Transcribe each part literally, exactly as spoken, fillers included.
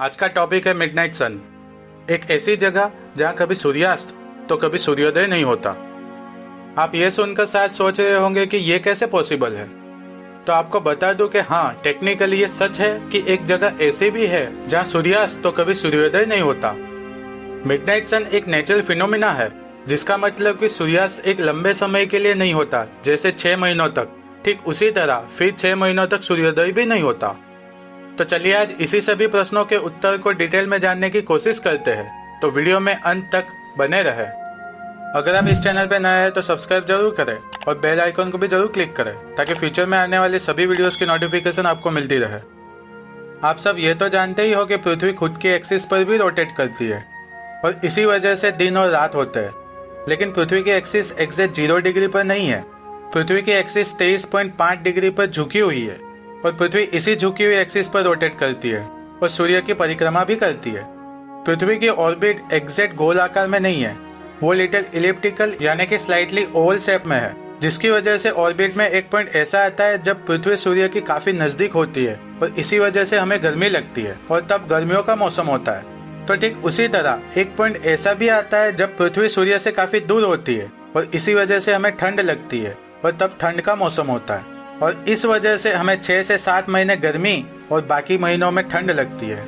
आज का टॉपिक है मिडनाइट सन, एक ऐसी जगह जहां कभी सूर्यास्त तो कभी सूर्योदय नहीं होता। आप ये सुनकर शायद सोच रहे होंगे कि ये कैसे पॉसिबल है, तो आपको बता दूं कि हाँ, टेक्निकली ये सच है कि एक जगह ऐसी भी है जहां सूर्यास्त तो कभी सूर्योदय नहीं होता। मिडनाइट सन एक नेचुरल फिनोमिना है, जिसका मतलब कि सूर्यास्त एक लंबे समय के लिए नहीं होता, जैसे छह महीनों तक। ठीक उसी तरह फिर छह महीनों तक सूर्योदय भी नहीं होता। तो चलिए आज इसी सभी प्रश्नों के उत्तर को डिटेल में जानने की कोशिश करते हैं, तो वीडियो में अंत तक बने रहे। अगर आप इस चैनल पर नए हैं तो सब्सक्राइब जरूर करें और बेल आइकॉन को भी जरूर क्लिक करें, ताकि फ्यूचर में आने वाले सभी वीडियोस की नोटिफिकेशन आपको मिलती रहे। आप सब ये तो जानते ही हो कि पृथ्वी खुद की एक्सिस पर भी रोटेट करती है और इसी वजह से दिन और रात होते हैं। लेकिन पृथ्वी की एक्सिस एग्जैक्ट जीरो डिग्री पर नहीं है। पृथ्वी की एक्सिस तेईस पॉइंट पाँच डिग्री पर झुकी हुई है और पृथ्वी इसी झुकी हुई एक्सिस पर रोटेट करती है और सूर्य की परिक्रमा भी करती है। पृथ्वी की ऑर्बिट एग्जैक्ट गोल आकार में नहीं है, वो लिटिल इलिप्टिकल यानी कि स्लाइटली ओवल शेप में है, जिसकी वजह से ऑर्बिट में एक पॉइंट ऐसा आता है जब पृथ्वी सूर्य की काफी नजदीक होती है और इसी वजह से हमें गर्मी लगती है और तब गर्मियों का मौसम होता है। तो ठीक उसी तरह एक पॉइंट ऐसा भी आता है जब पृथ्वी सूर्य से काफी दूर होती है और इसी वजह से हमें ठंड लगती है और तब ठंड का मौसम होता है और इस वजह से हमें छह से सात महीने गर्मी और बाकी महीनों में ठंड लगती है।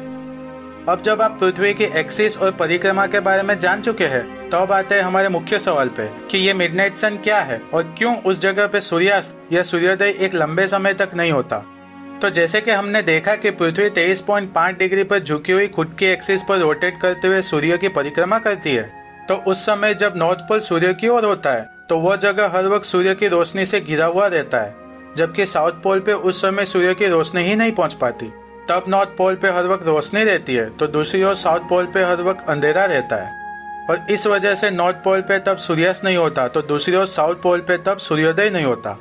अब जब आप पृथ्वी की एक्सिस और परिक्रमा के बारे में जान चुके हैं, तब तो आते हैं हमारे मुख्य सवाल पे कि ये मिडनाइट सन क्या है और क्यों उस जगह पे सूर्यास्त या सूर्योदय एक लंबे समय तक नहीं होता। तो जैसे कि हमने देखा कि पृथ्वी तेईस पॉइंट पाँच डिग्री पर झुकी हुई खुद की एक्सिस पर रोटेट करते हुए सूर्य की परिक्रमा करती है, तो उस समय जब नॉर्थ पोल सूर्य की ओर होता है तो वह जगह हर वक्त सूर्य की रोशनी से घिरा हुआ रहता है, जबकि साउथ पोल पे उस समय सूर्य की रोशनी ही नहीं पहुंच पाती। तब नॉर्थ पोल पे हर वक्त रोशनी रहती है तो दूसरी ओर साउथ पोल पे हर वक्त अंधेरा रहता है और इस वजह से नॉर्थ पोल पे तब सूर्यास्त नहीं होता तो दूसरी ओर साउथ पोल पे तब सूर्योदय नहीं होता।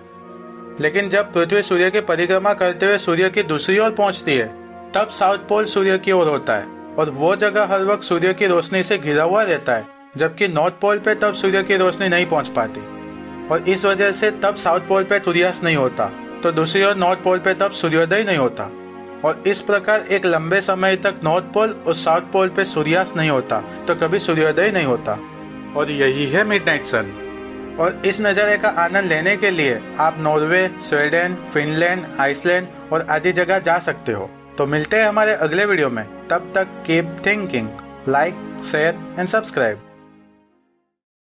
लेकिन जब पृथ्वी सूर्य की परिक्रमा करते हुए सूर्य की दूसरी ओर पहुंचती है, तब साउथ पोल सूर्य की ओर होता है और वो जगह हर वक्त सूर्य की रोशनी से घिरा हुआ रहता है, जबकि नॉर्थ पोल पे तब सूर्य की रोशनी नहीं पहुंच पाती और इस वजह से तब साउथ पोल पे सूर्यास्त नहीं होता तो दूसरी ओर नॉर्थ पोल पे तब सूर्योदय नहीं होता। और इस प्रकार एक लंबे समय तक नॉर्थ पोल और साउथ पोल पे सूर्यास्त नहीं होता तो कभी सूर्योदय नहीं होता, और यही है मिडनाइट सन। और इस नज़ारे का आनंद लेने के लिए आप नॉर्वे, स्वीडन, फिनलैंड, आइसलैंड और आदि जगह जा सकते हो। तो मिलते हैं हमारे अगले वीडियो में, तब तक keep thinking, like, share and subscribe.